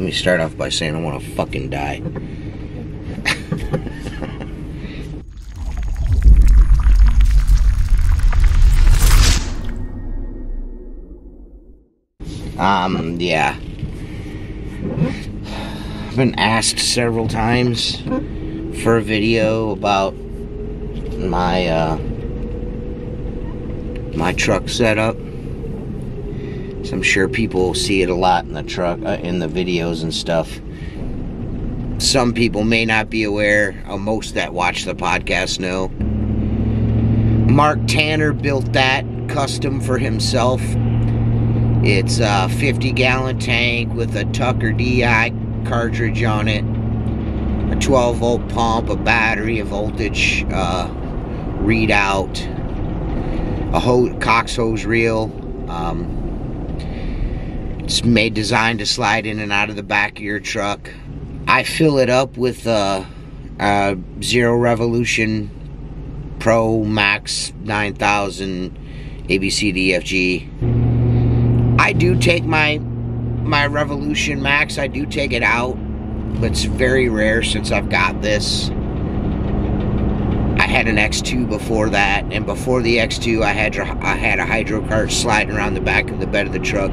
Let me start off by saying I want to fucking die. Yeah. I've been asked several times for a video about my, my truck setup. So I'm sure people see it a lot in the truck, in the videos and stuff. Some people may not be aware, most that watch the podcast know. Mark Tanner built that custom for himself. It's a 50-gallon tank with a Tucker DI cartridge on it, a 12-volt pump, a battery, a voltage readout, a Cox hose reel. It's designed to slide in and out of the back of your truck. I fill it up with a Xero Revolution Pro Max 9000 ABCDFG. I do take my Revolution Max, I do take it out, but it's very rare since I've got this. I had an X2 before that, and before the X2 I had a Hydrocart sliding around the back of the bed of the truck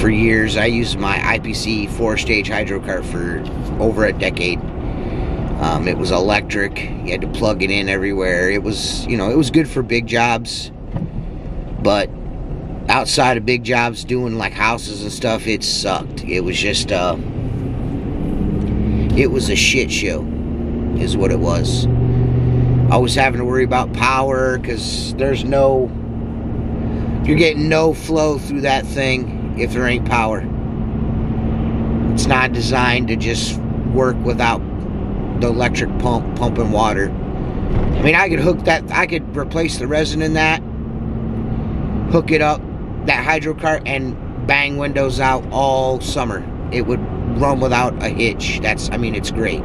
for years. I used my IPC 4-stage Hydrocart for over a decade. It was electric, you had to plug it in everywhere. It was, you know, it was good for big jobs, but outside of big jobs, doing like houses and stuff, it sucked. It was just it was a shit show is what it was. I was having to worry about power because there's no, you're getting no flow through that thing if there ain't power. It's not designed to just work without the electric pump pumping water. I mean, I could hook that, I could replace the resin in that, hook it up, that Hydrocart, and bang windows out all summer. It would run without a hitch. That's, I mean, it's great.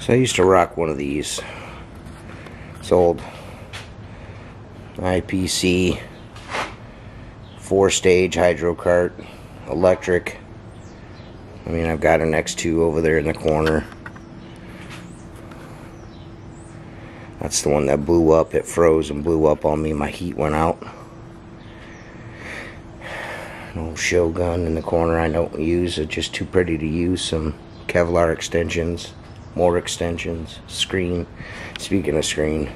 So I used to rock one of these. It's old. IPC 4-stage Hydrocart, electric. I mean, I've got an X2 over there in the corner. That's the one that blew up. It froze and blew up on me. My heat went out. An old Shogun in the corner I don't use. It's just too pretty to use. Some Kevlar extensions, more extensions, screen. Speaking of screen,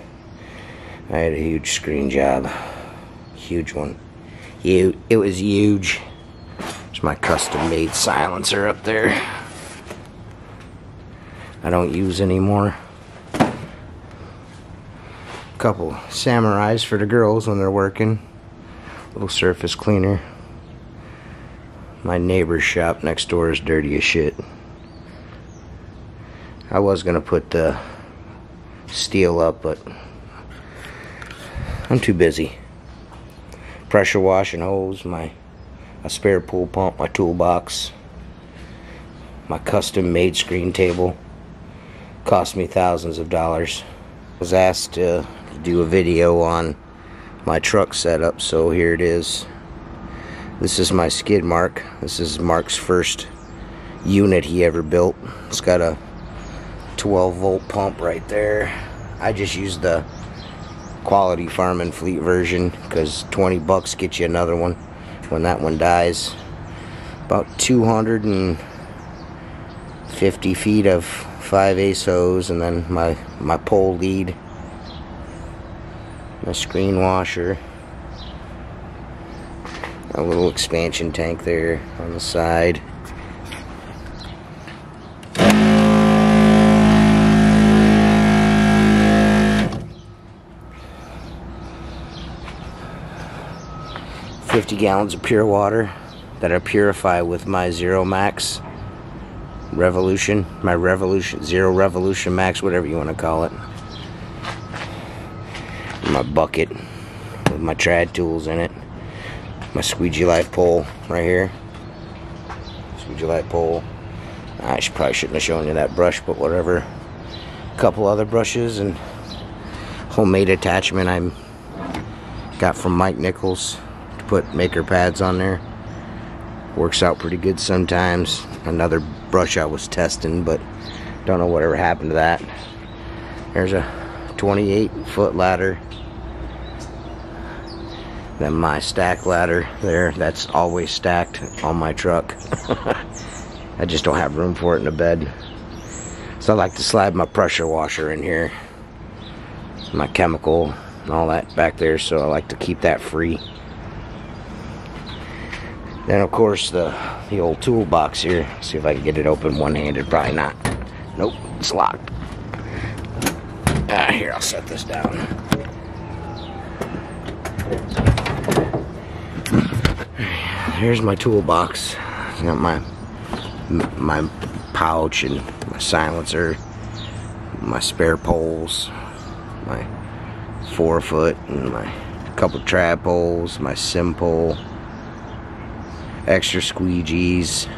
I had a huge screen job. Huge one. It was huge. It's my custom-made silencer up there. I don't use anymore. Couple Samurais for the girls when they're working. Little surface cleaner. My neighbor's shop next door is dirty as shit. I was gonna put the steel up, but I'm too busy. Pressure washing hose, my spare pool pump, my toolbox, my custom made screen table. Cost me thousands of dollars. I was asked to do a video on my truck setup, so here it is. This is my Skid Marc. This is Mark's first unit he ever built. It's got a 12-volt pump right there. I just used the quality Farm and Fleet version because 20 bucks gets you another one when that one dies. About 250 feet of 5/8 hose, and then my pole lead, my screen washer. A little expansion tank there on the side. $50 gallons of pure water that I purify with my Xero Max Revolution, my Revolution, Xero Revolution Max, whatever you want to call it. My bucket with my Trad tools in it. My Squeegee Life pole right here. Squeegee Life pole. I probably shouldn't have shown you that brush, but whatever. A couple other brushes and homemade attachment I got from Mike Nichols to put Maykker pads on there. works out pretty good sometimes. Another brush I was testing, but don't know whatever happened to that. There's a 28-foot ladder. Then my stack ladder there, that's always stacked on my truck. I just don't have room for it in the bed. So I like to slide my pressure washer in here. My chemical and all that back there, so I like to keep that free. Then of course the old toolbox here. See if I can get it open one-handed, probably not. Nope, it's locked. Here, I'll set this down. Here's my toolbox. It's got my pouch and my silencer, my spare poles, my 4-foot, and my couple Trad poles, my sim pole, extra squeegees.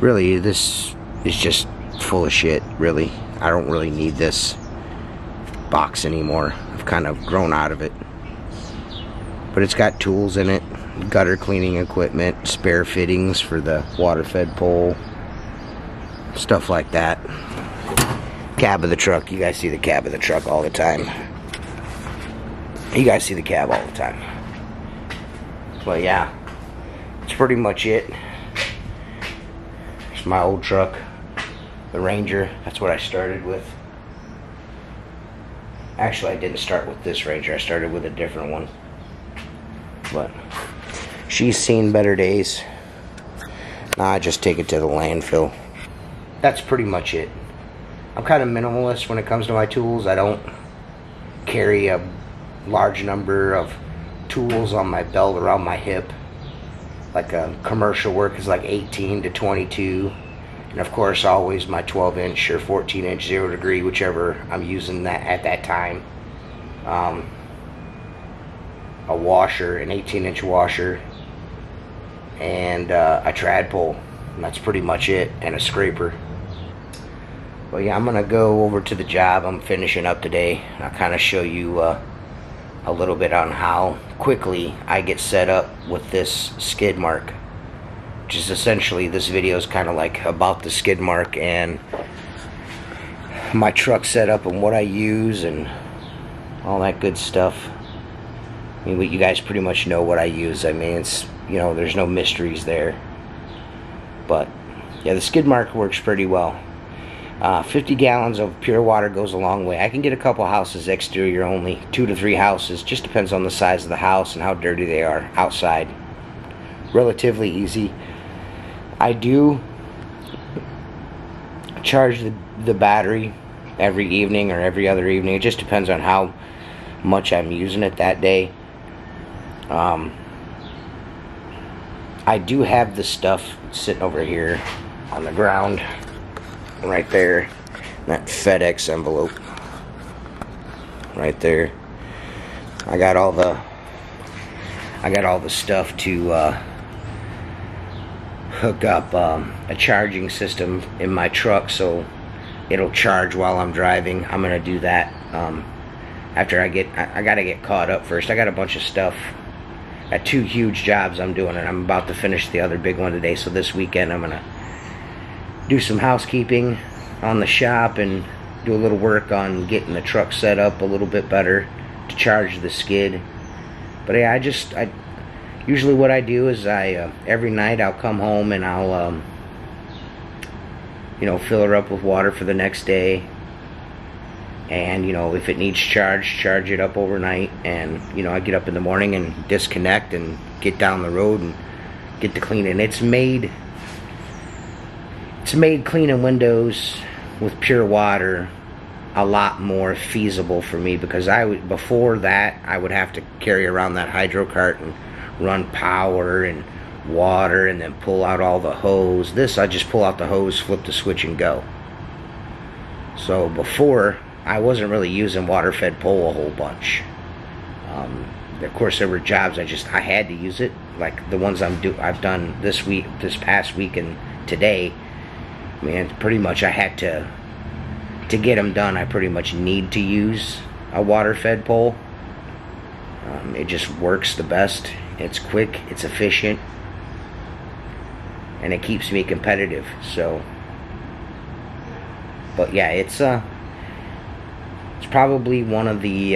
Really, this is just full of shit, really. I don't really need this box anymore. I've kind of grown out of it. But it's got tools in it, gutter cleaning equipment, spare fittings for the water-fed pole, stuff like that. Cab of the truck. You guys see the cab of the truck all the time. You guys see the cab all the time. But yeah, that's pretty much it. It's my old truck, the Ranger. That's what I started with. Actually, I didn't start with this Ranger. I started with a different one. But she's seen better days. Now I just take it to the landfill. That's pretty much it. I'm kind of minimalist when it comes to my tools. I don't carry a large number of tools on my belt around my hip. Like commercial work is like 18 to 22. And of course always my 12-inch or 14-inch 0 degree, whichever I'm using that at that time. A washer, an 18-inch washer, and a Trad pole. And that's pretty much it, and a scraper. Well, yeah, I'm gonna go over to the job I'm finishing up today. I'll kind of show you a little bit on how quickly I get set up with this Skid Marc, which is essentially, this video is kind of like about the Skid Marc and my truck setup and what I use and all that good stuff. I mean, you guys pretty much know what I use. I mean, it's, you know, there's no mysteries there. But yeah, the Skid Marc works pretty well. 50 gallons of pure water goes a long way. I can get a couple houses exterior only, 2 to 3 houses. Just depends on the size of the house and how dirty they are outside. Relatively easy. I do charge the battery every evening or every other evening. It just depends on how much I'm using it that day. I do have the stuff sitting over here on the ground. Right there, that FedEx envelope right there. I got all the stuff to hook up a charging system in my truck, so it'll charge while I'm driving. I'm gonna do that after I gotta get caught up first. I got a bunch of stuff at 2 huge jobs I'm doing, and I'm about to finish the other big one today. So this weekend I'm gonna do some housekeeping on the shop and do a little work on getting the truck set up a little bit better to charge the skid. But yeah, I usually what I do is I every night I'll come home and I'll you know, fill her up with water for the next day, and you know, if it needs charge it up overnight, and you know, I get up in the morning and disconnect and get down the road and get to cleaning. It's made cleaning windows with pure water a lot more feasible for me, because before that I would have to carry around that Hydrocart and run power and water and then pull out all the hose. This, I just pull out the hose, flip the switch, and go. So before, I wasn't really using water-fed pole a whole bunch. Of course, there were jobs I had to use it, like the ones I've done this week, this past week, and today. I mean, pretty much I had to get them done. I pretty much need to use a water-fed pole. It just works the best. It's quick, it's efficient, and it keeps me competitive. So, but yeah, it's probably one of the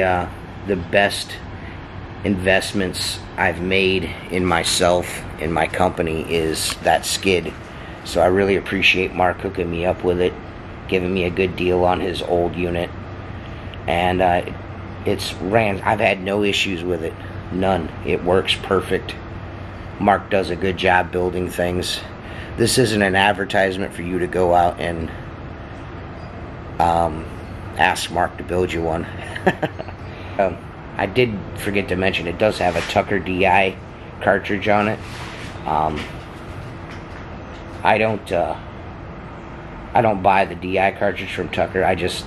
best investments I've made in myself and my company is that skid. So I really appreciate Mark hooking me up with it, giving me a good deal on his old unit, and it's ran. I've had no issues with it. None. It works perfect. Mark does a good job building things. This isn't an advertisement for you to go out and ask Mark to build you one. I did forget to mention it does have a Tucker DI cartridge on it. I don't buy the DI cartridge from Tucker. I just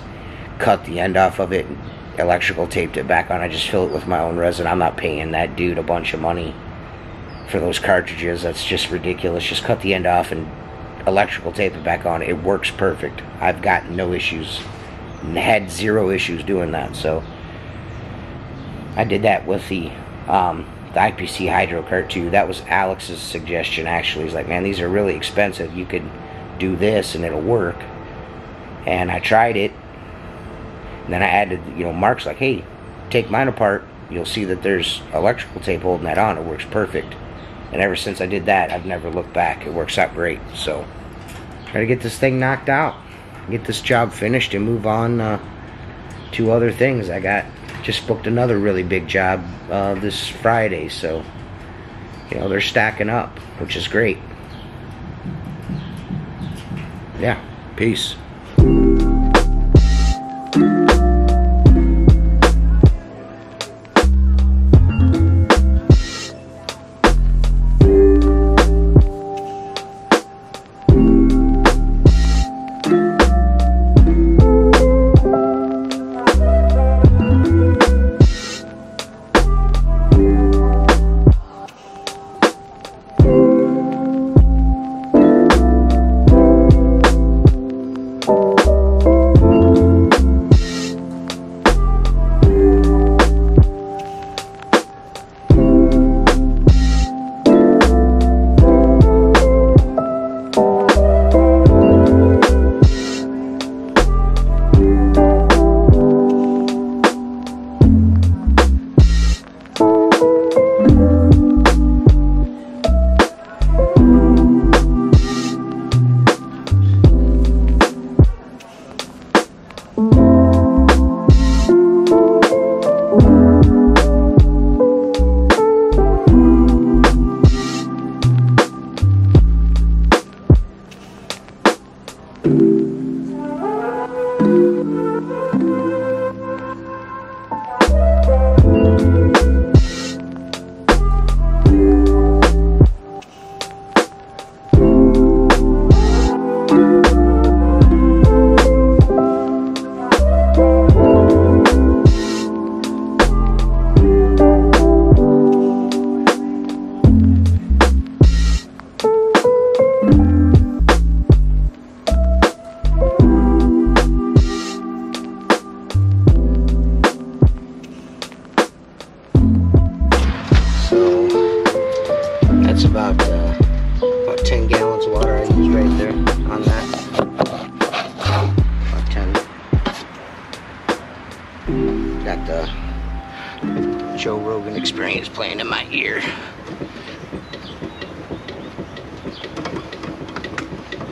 cut the end off of it and electrical taped it back on. I just fill it with my own resin. I'm not paying that dude a bunch of money for those cartridges. That's just ridiculous. Just cut the end off and electrical tape it back on. It works perfect. I've got no issues and had zero issues doing that. So I did that with the IPC Hydrocart too. That was Alex's suggestion, actually. He's like, man, these are really expensive. You could do this and it'll work. And I tried it. And then I added, you know, Mark's like, hey, take mine apart. You'll see that there's electrical tape holding that on. It works perfect. And ever since I did that, I've never looked back. It works out great. So, got to get this thing knocked out. Get this job finished and move on to other things. I got just booked another really big job this Friday. So, you know, they're stacking up, which is great. Yeah, peace.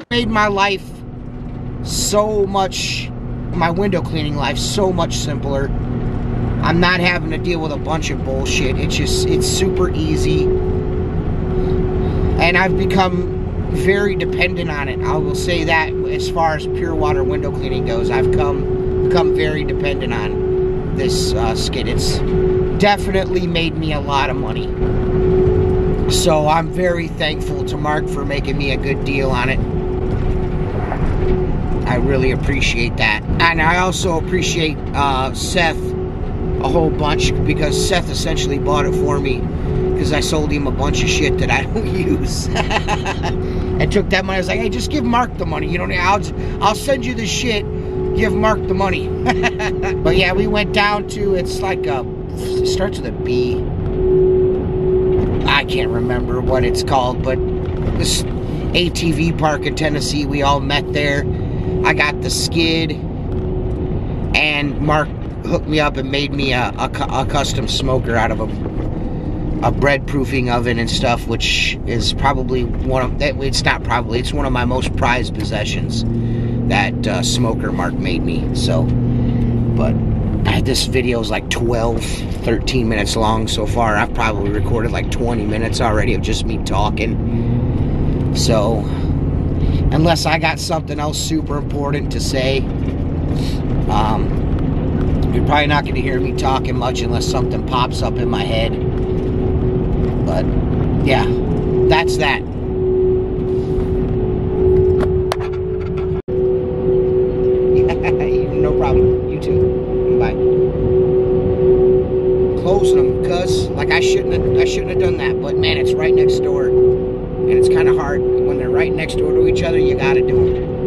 Made my life so much, my window cleaning life so much simpler. I'm not having to deal with a bunch of bullshit. It's just, it's super easy. And I've become very dependent on it. I will say that as far as pure water window cleaning goes, I've become very dependent on this skid. It's definitely made me a lot of money. So I'm very thankful to Mark for making me a good deal on it. I really appreciate that. And I also appreciate Seth a whole bunch, because Seth essentially bought it for me because I sold him a bunch of shit that I don't use. I took that money. I was like, hey, just give Mark the money. You don't know, I'll send you the shit. Give Mark the money. But yeah, we went down to, it's like a, it starts with a B. I can't remember what it's called, but this ATV park in Tennessee, we all met there. I got the skid, and Mark hooked me up and made me a custom smoker out of a bread proofing oven and stuff, which is probably one of, it's not probably, it's one of my most prized possessions, that smoker Mark made me. So, but this video is like 12-13 minutes long so far. I've probably recorded like 20 minutes already of just me talking. So unless I got something else super important to say, you're probably not going to hear me talking much unless something pops up in my head. But yeah, that's that. No problem. You too. Bye. Closing them, cuz like I shouldn't have done that, but man, it's right next door, and it's kind of hard when they're right next door to each other. You got to do it.